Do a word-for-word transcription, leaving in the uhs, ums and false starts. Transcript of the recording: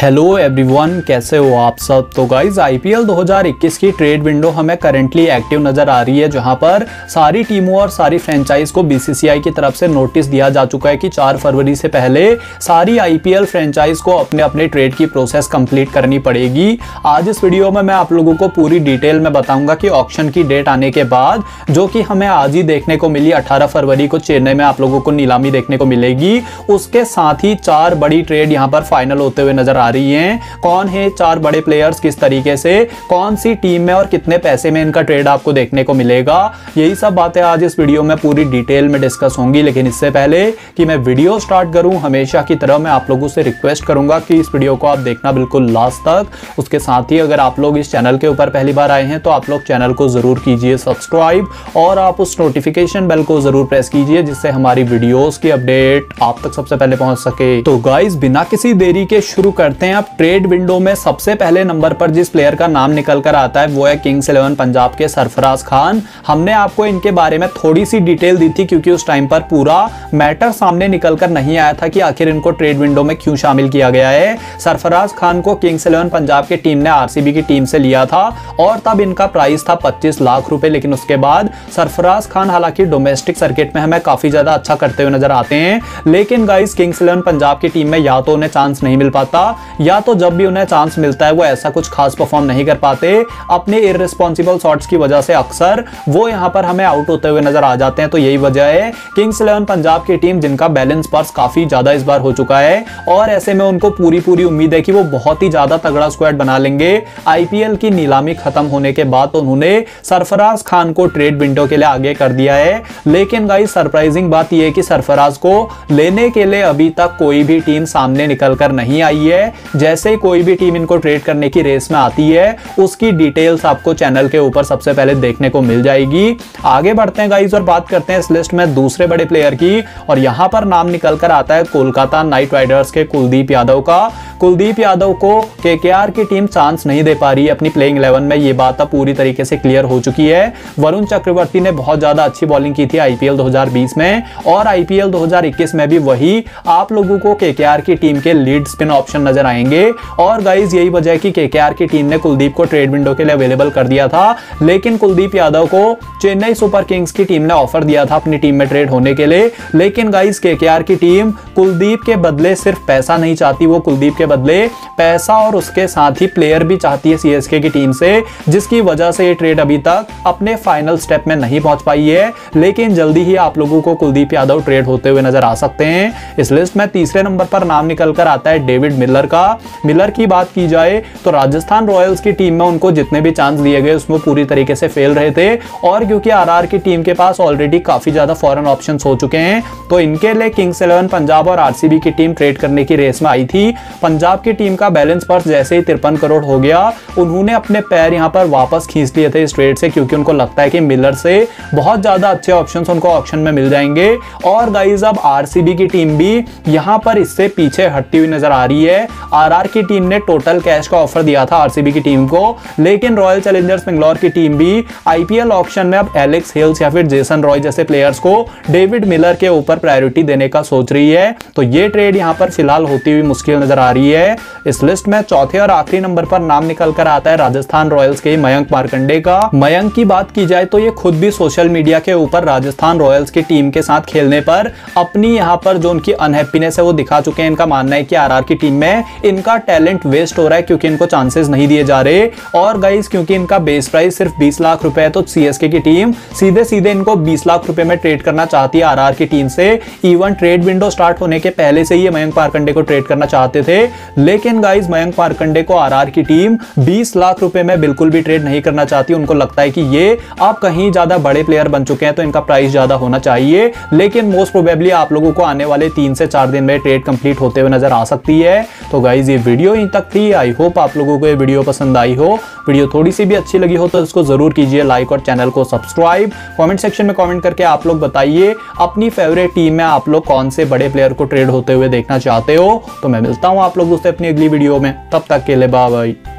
Hello everyone, कैसे हो आप सब। तो गाइज आईपीएल दो हज़ार इक्कीस की ट्रेड विंडो हमें करंटली एक्टिव नज़र आ रही है, जहां पर सारी टीमों और सारी फ्रेंचाइज को बीसीसीआई की तरफ से नोटिस दिया जा चुका है कि चार फरवरी से पहले सारी आईपीएल फ्रेंचाइज को अपने अपने ट्रेड की प्रोसेस कंप्लीट करनी पड़ेगी। आज इस वीडियो में मैं आप लोगों को पूरी डिटेल में बताऊँगा कि ऑक्शन की डेट आने के बाद, जो कि हमें आज ही देखने को मिली, अठारह फरवरी को चेन्नई में आप लोगों को नीलामी देखने को मिलेगी। उसके साथ ही चार बड़ी ट्रेड यहाँ पर फाइनल होते हुए नजर आ रही हैं। कौन है चार बड़े प्लेयर्स, किस तरीके से, कौन सी टीम में और कितने पैसे में इनका ट्रेड आपको देखने को मिलेगा, यही सब बातें आज इस वीडियो में पूरी डिटेल में डिस्कस होंगी। लेकिन इससे पहले कि मैं वीडियो स्टार्ट करूं, हमेशा की तरह मैं आप लोगों से रिक्वेस्ट करूंगा कि इस वीडियो को आप देखना बिल्कुल लास्ट तक। उसके साथ ही अगर आप लोग इस चैनल के ऊपर पहली बार आए हैं तो आप लोग चैनल को जरूर कीजिए सब्सक्राइब और आप उस नोटिफिकेशन बेल को जरूर प्रेस कीजिए, जिससे हमारी वीडियोस की अपडेट आप तक सबसे पहले पहुंच सके। तो गाइस बिना किसी देरी के शुरू कर करते हैं आप ट्रेड विंडो में। सबसे पहले नंबर पर जिस प्लेयर का नाम निकल कर आता है वो है किंग्स इलेवन पंजाब के सरफराज खान। हमने आपको इनके बारे में थोड़ी सी डिटेल दी थी, क्योंकि उस टाइम पर पूरा मैटर सामने निकल कर नहीं आया था कि आखिर इनको ट्रेड विंडो में क्यों शामिल किया गया है। सरफराज खान को किंग्स इलेवन पंजाब की टीम ने आरसीबी की टीम से लिया था और तब इनका प्राइस था पच्चीस लाख रुपए। लेकिन उसके बाद सरफराज खान हालांकि डोमेस्टिक सर्किट में हमें काफी ज्यादा अच्छा करते हुए नजर आते हैं, लेकिन गाइस किंग्स इलेवन पंजाब की टीम में या तो उन्हें चांस नहीं मिल पाता, या तो जब भी उन्हें चांस मिलता है वो ऐसा कुछ खास परफॉर्म नहीं कर पाते। अपने इररिस्पॉन्सिबल शॉट्स की वजह से अक्सर वो यहां पर हमें आउट होते हुए नजर आ जाते हैं। तो यही वजह है किंग्स इलेवन पंजाब की टीम, जिनका बैलेंस पर्स काफी ज्यादा इस बार हो चुका है और ऐसे में उनको पूरी पूरी उम्मीद है कि वो बहुत ही ज्यादा तगड़ा स्क्वाड बना लेंगे। आईपीएल की नीलामी खत्म होने के बाद उन्होंने सरफराज खान को ट्रेड विंडो के लिए आगे कर दिया है, लेकिन गाइस सरप्राइजिंग बात यह है कि सरफराज को लेने के लिए अभी तक कोई भी टीम सामने निकल कर नहीं आई है। जैसे कोई भी टीम इनको ट्रेड करने की रेस में आती है उसकी डिटेल्स आपको चैनल के ऊपर सबसे पहले देखने को मिल जाएगी। आगे बढ़ते हैं गाइस और बात करते हैं इस लिस्ट में दूसरे बड़े प्लेयर की, और यहां पर नाम निकल कर आता है कोलकाता नाइट राइडर्स के कुलदीप यादव का। कुलदीप यादव को केकेआर की टीम चांस नहीं दे पा रही है अपनी प्लेइंग इलेवन में, ये बात अब पूरी तरीके से क्लियर हो चुकी है। वरुण चक्रवर्ती ने बहुत ज्यादा अच्छी बॉलिंग की थी आईपीएल दो हज़ार बीस में, और आईपीएल दो हज़ार इक्कीस में भी वही आप लोगों को केकेआर की टीम के लीड स्पिन ऑप्शन नजर आएंगे। और गाइज यही वजह है कि केकेआर की टीम ने कुलदीप को ट्रेड विंडो के लिए अवेलेबल कर दिया था, लेकिन कुलदीप यादव को चेन्नई सुपर किंग्स की टीम ने ऑफर दिया था अपनी टीम में ट्रेड होने के लिए। लेकिन गाइज केकेआर की टीम कुलदीप के बदले सिर्फ पैसा नहीं चाहती, वो कुलदीप के बदले पैसा और उसके साथ ही प्लेयर भी चाहती है सीएसके की टीम से, जिसकी वजह से ये ट्रेड अभी तक अपने फाइनल स्टेप में नहीं पहुंच पाई है। लेकिन जल्दी ही आप लोगों को कुलदीप यादव ट्रेड होते हुए नजर आ सकते हैं। इस लिस्ट में तीसरे नंबर पर नाम निकल कर आता है डेविड मिलर का। मिलर की बात की जाए तो राजस्थान रॉयल्स की टीम में उनको जितने भी चांस दिए गए उसमें पूरी तरीके से फेल रहे थे, और क्योंकि आरआर की टीम के पास ऑलरेडी काफी ज्यादा फॉरेन ऑप्शंस हो चुके हैं तो इनके लिए किंग्स इलेवन पंजाब और आरसीबी की टीम ट्रेड करने की रेस में आई थी। पंजाब की टीम का बैलेंस पर्स जैसे ही तिरपन करोड़ हो गया, उन्होंने अपने पैर यहां पर वापस खींच लिए थे इस ट्रेड से, क्योंकि उनको लगता है कि मिलर से बहुत ज्यादा अच्छे ऑप्शंस उनको ऑक्शन में मिल जाएंगे। और गाइस अब आरसीबी की टीम भी यहां पर इससे पीछे हटती हुई नजर आ रही है। आरआर की टीम ने टोटल कैश का ऑफर दिया था आरसीबी की टीम को, लेकिन रॉयल चैलेंजर्स बेंगलोर की टीम भी आईपीएल ऑक्शन में अब एलेक्स हेल्स या फिर जेसन रॉय जैसे प्लेयर्स को डेविड मिलर के ऊपर प्रायोरिटी देने का सोच रही है। तो ये ट्रेड यहां पर फिलहाल होती हुई मुश्किल नजर आ रही है। इस लिस्ट में चौथे और आखिरी नंबर पर नाम निकल कर आता है राजस्थान रॉयल्स के मयंक पारकंडे का। मयंक की बात की जाए तो ये खुद भी सोशल मीडिया के ऊपर राजस्थान रॉयल्स की टीम के साथ खेलने पर अपनी यहाँ पर जो उनकी अनहैप्पीनेस है वो दिखा चुके हैं। इनका मानना है कि आरआर की टीम में इनका टैलेंट वेस्ट हो रहा है क्योंकि इनको चांसेस नहीं दिए जा रहे, और गाइस क्योंकि इनका बेस प्राइस सिर्फ बीस लाख रुपए है तो सीएसके की टीम सीधे सीधे इनको बीस लाख रुपए में ट्रेड करना चाहती है आरआर की टीम से। इवन ट्रेड विंडो स्टार्ट होने के पहले से ही मयंक पारकंडे को ट्रेड करना चाहते थे, लेकिन गाइस मयंक पारकंडे को आरआर की टीम बीस लाख रुपए में बिल्कुल भी ट्रेड नहीं करना चाहती। उनको लगता है कि ये आप कहीं ज्यादा बड़े प्लेयर बन चुके हैं तो इनका प्राइस ज्यादा होना चाहिए। लेकिन मोस्ट प्रोबेबली आप लोगों को आने वाले तीन से चार दिन में ट्रेड कंप्लीट होते हुए नजर आ सकती है। तो गाइज ये वीडियो यहीं तक थी। आई होप आप लोगों को ये वीडियो पसंद आई हो। वीडियो थोड़ी सी भी अच्छी लगी हो तो इसको जरूर कीजिए लाइक और चैनल को सब्सक्राइब। कमेंट सेक्शन में कमेंट करके आप लोग बताइए अपनी फेवरेट टीम में आप लोग कौन से बड़े प्लेयर को ट्रेड होते हुए देखना चाहते हो। तो मैं मिलता हूं आप लोगों से अपनी अगली वीडियो में, तब तक के लिए बाय बाय।